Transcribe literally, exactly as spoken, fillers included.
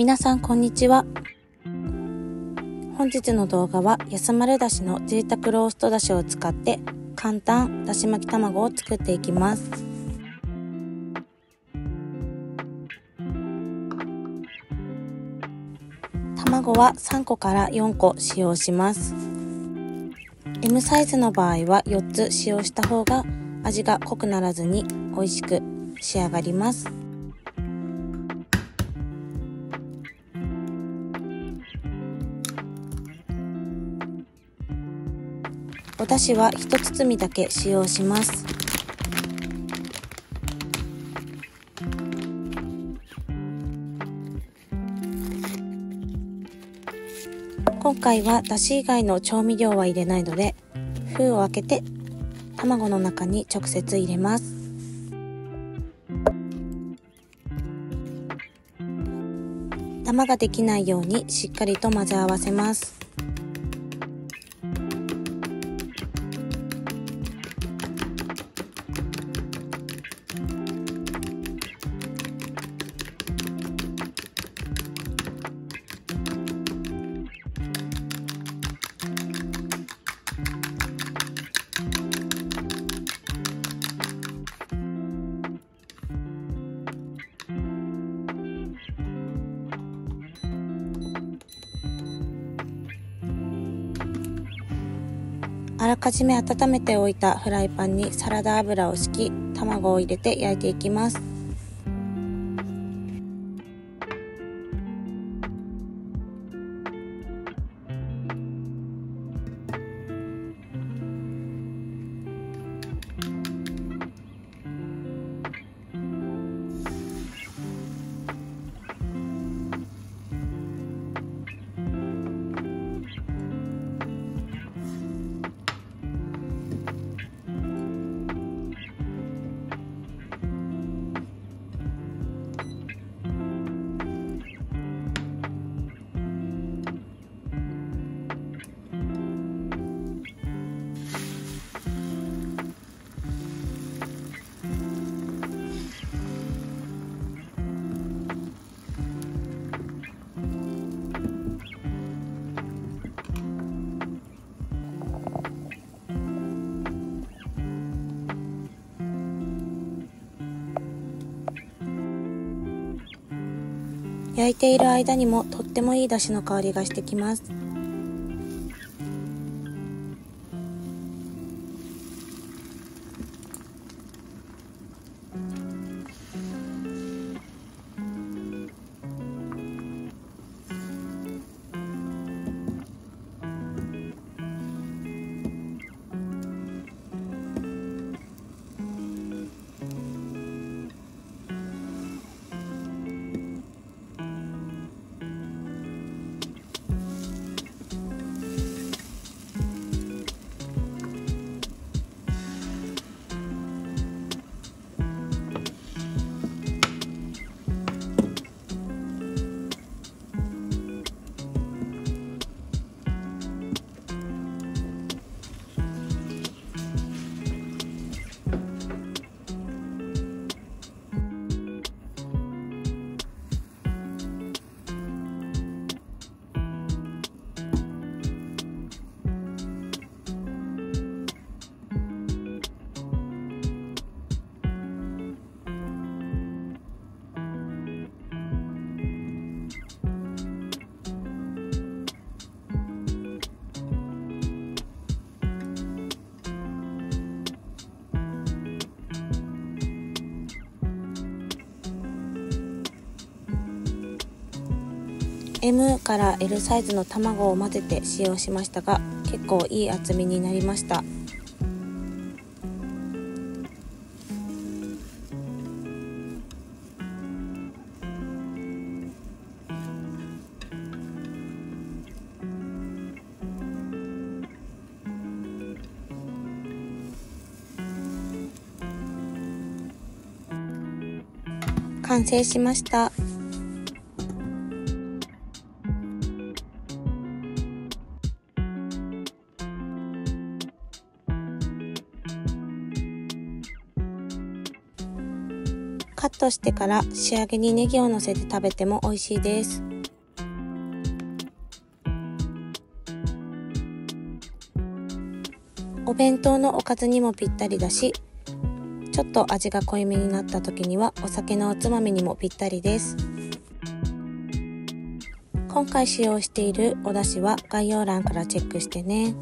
皆さんこんにちは。本日の動画は安丸だしの贅沢ローストだしを使って簡単だし巻き卵を作っていきます。卵はさんこからよんこ使用します。 エム サイズの場合はよっつ使用した方が味が濃くならずに美味しく仕上がります。お出汁は一包みだけ使用します。今回は出汁以外の調味料は入れないので、封を開けて卵の中に直接入れます。ダマができないようにしっかりと混ぜ合わせます。あらかじめ温めておいたフライパンにサラダ油を敷き、卵を入れて焼いていきます。焼いている間にもとってもいい出汁の香りがしてきます。エム から エル サイズの卵を混ぜて使用しましたが、結構いい厚みになりました。完成しました。カットしてから仕上げにネギをのせて食べても美味しいです。お弁当のおかずにもぴったりだし、ちょっと味が濃いめになった時にはお酒のおつまみにもぴったりです。今回使用しているお出汁は概要欄からチェックしてね。